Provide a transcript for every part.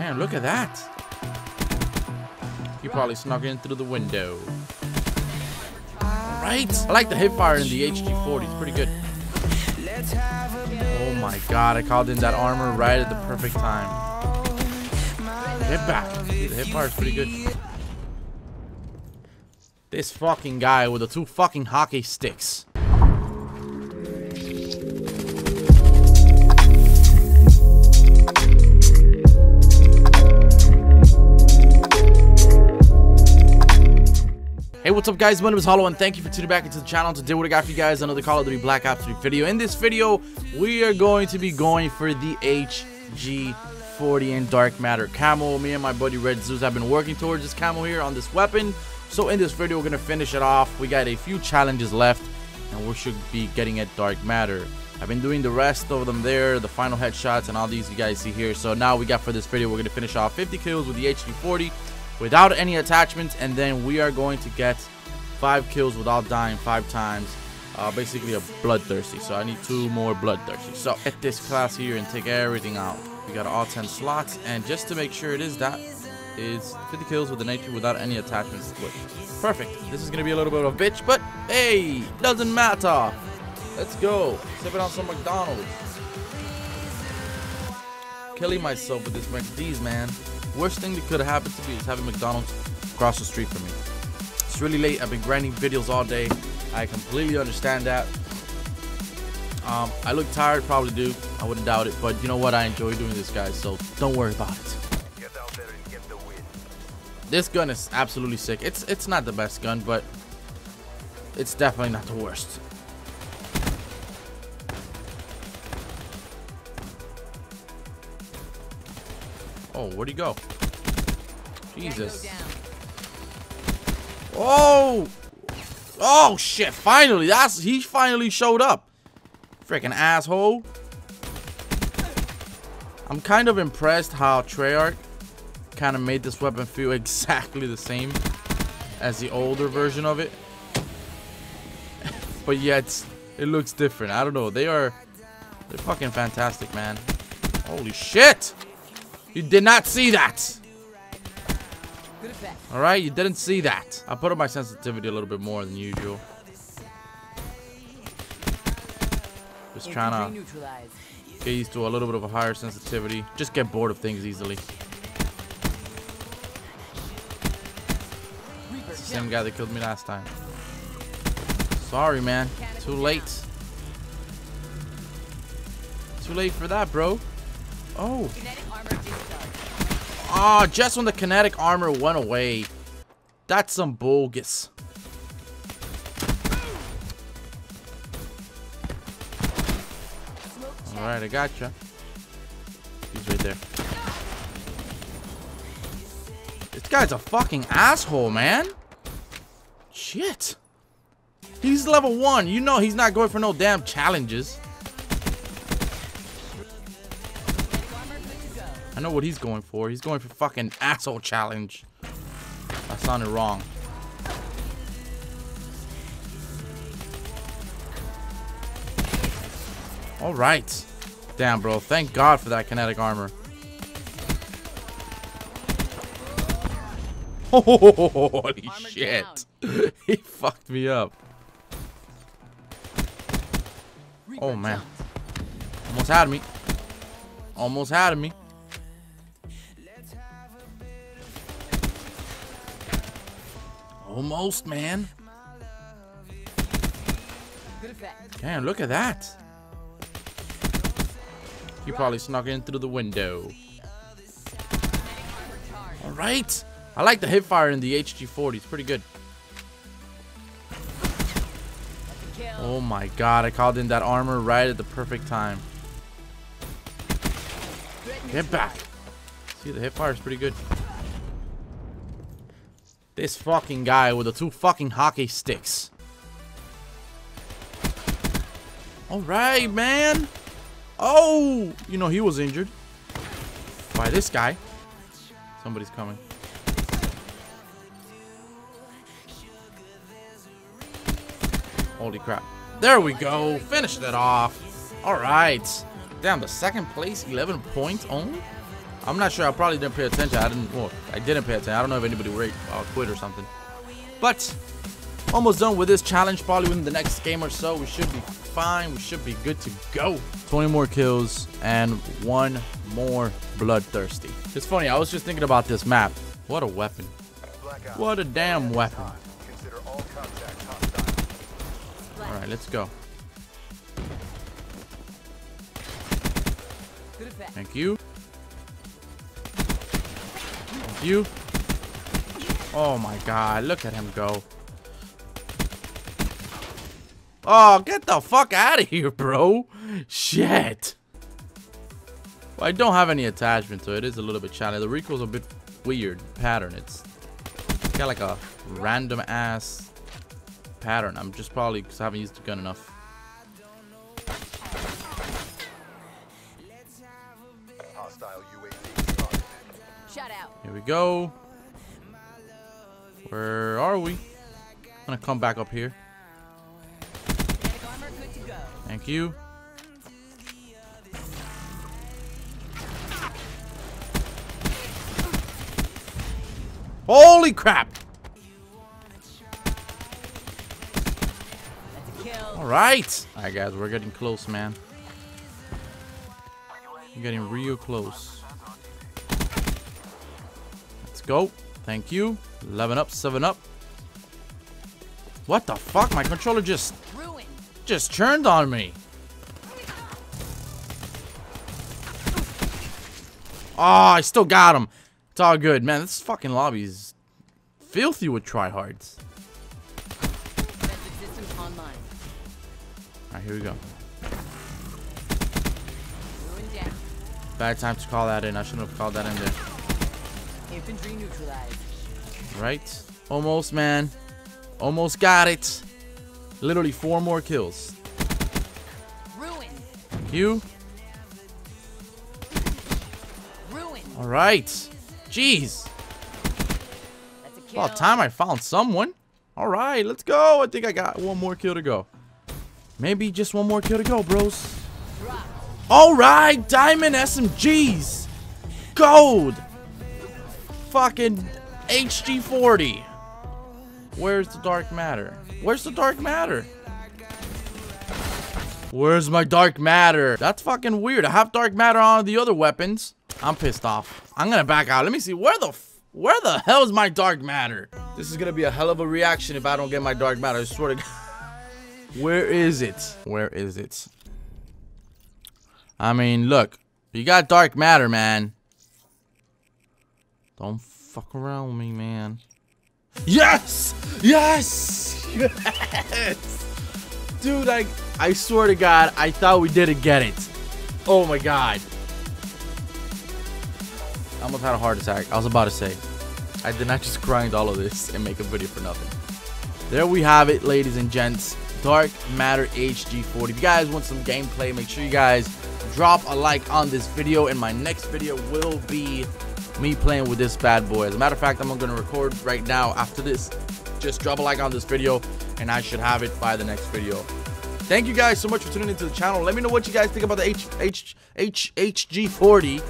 Man, look at that. He probably snuck in through the window. Right? I like the hipfire in the HG40. It's pretty good. Oh my god, I called in that armor right at the perfect time. Get back. Dude, the hipfire is pretty good. This fucking guy with the two fucking hockey sticks. Hey, what's up guys, my name is Hollow and thank you for tuning back into the channel. Today what I got for you guys, another Call of Duty Black Ops 3 video. In this video, we are going to be going for the HG40 and Dark Matter Camo. Me and my buddy Red Zeus have been working towards this camo here on this weapon. So in this video, we're going to finish it off. We got a few challenges left and we should be getting at Dark Matter. I've been doing the rest of them there, the final headshots and all these you guys see here. So now we got for this video, we're going to finish off 50 kills with the HG40. Without any attachments, and then we are going to get 5 kills without dying 5 times. Basically a bloodthirsty, so I need 2 more bloodthirsty. So get this class here and take everything out. We got all 10 slots, and just to make sure it is that, it's 50 kills with the nature without any attachments. Perfect. This is gonna be a little bit of a bitch, but hey, doesn't matter. Let's go. Sipping on some McDonald's. Killing myself with this McDeez, man. Worst thing that could have happened to me is having McDonald's across the street from me. It's really late. I've been grinding videos all day. I completely understand that. I look tired, probably do. I wouldn't doubt it. But you know what? I enjoy doing this, guys. So don't worry about it. Get out there and get the win. This gun is absolutely sick. It's not the best gun, but it's definitely not the worst. Oh, where'd he go? Jesus. Oh! Oh, shit. Finally. He finally showed up. Freaking asshole. I'm kind of impressed how Treyarch kind of made this weapon feel exactly the same as the older version of it. But yet, it looks different. I don't know. They're fucking fantastic, man. Holy shit! You did not see that. Alright, you didn't see that. I put up my sensitivity a little bit more than usual. Just trying to get used to a little bit of a higher sensitivity. Just get bored of things easily. It's the same guy that killed me last time. Sorry, man. Too late. Too late for that, bro. Oh. Ah, oh, just when the kinetic armor went away. That's some bogus. Alright, I gotcha. He's right there. This guy's a fucking asshole, man. Shit. He's level 1. You know he's not going for no damn challenges. I know what he's going for. He's going for fucking asshole challenge. I sounded wrong. Alright. Damn, bro. Thank God for that kinetic armor. Holy shit. He fucked me up. Oh, man. Almost had me. Almost had me. Almost, man. Damn, look at that. He probably snuck in through the window. Alright. I like the hipfire in the HG40. It's pretty good. Oh my god, I called in that armor right at the perfect time. Get back. See, the hipfire is pretty good. This fucking guy with the two fucking hockey sticks. Alright, man. Oh! You know, he was injured by this guy. Somebody's coming. Holy crap. There we go. Finish that off. Alright. Damn, the second place, 11 points only? I'm not sure. I probably didn't pay attention. I didn't pay attention. I don't know if anybody quit or something. But almost done with this challenge. Probably within the next game or so, we should be fine. We should be good to go. 20 more kills and one more bloodthirsty. It's funny. I was just thinking about this map. What a weapon. What a damn weapon. All right, let's go. Thank you. Thank you. Oh my god, look at him go. Oh, get the fuck out of here, bro. Shit. Well, I don't have any attachment, so it is a little bit challenging. The recoil's a bit weird pattern. It's got like a random ass pattern. I'm just probably because I haven't used the gun enough. Here we go. Where are we? I'm gonna come back up here. Thank you. Holy crap! Alright! Alright guys, we're getting close, man. We're getting real close. Let's go. Thank you. 11 up, 7 up. What the fuck? My controller just turned on me. Oh, I still got him. It's all good, man. This fucking lobby is filthy with tryhards. Alright, here we go. Bad time to call that in. I shouldn't have called that in there. Infantry neutralized. Right. Almost, man. Almost got it. Literally 4 more kills. Ruin. Thank you. Ruin. All right. Jeez. That's a kill. About time I found someone. All right, let's go. I think I got one more kill to go. Maybe just one more kill to go, bros. Drop. All right, diamond SMGs. Gold. Fucking HG40. Where's the dark matter? Where's the dark matter? Where's my dark matter? That's fucking weird. I have dark matter on the other weapons. I'm pissed off. I'm gonna back out. Let me see where the hell is my dark matter? This is gonna be a hell of a reaction if I don't get my dark matter. I swear to God. Where is it? Where is it? I mean, look, you got dark matter, man. Don't fuck around with me, man. Yes! Yes! Yes! Dude, I swear to God, I thought we didn't get it. Oh my God. I almost had a heart attack. I was about to say, I did not just grind all of this and make a video for nothing. There we have it, ladies and gents. Dark Matter HG40. If you guys want some gameplay, make sure you guys drop a like on this video. And my next video will be me playing with this bad boy. As a matter of fact, I'm gonna record right now after this. Just drop a like on this video and I should have it by the next video. Thank you guys so much for tuning into the channel. Let me know what you guys think about the HG40.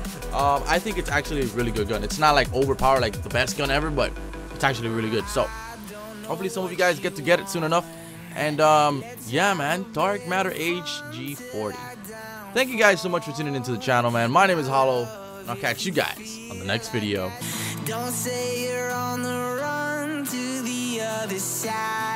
I think it's actually a really good gun. It's not like overpowered, like the best gun ever, but it's actually really good. So hopefully some of you guys get it soon enough. And yeah, man, Dark Matter HG40. Thank you guys so much for tuning into the channel, man. My name is Hollow. I'll catch you guys on the next video. Don't say you're on the run to the other side.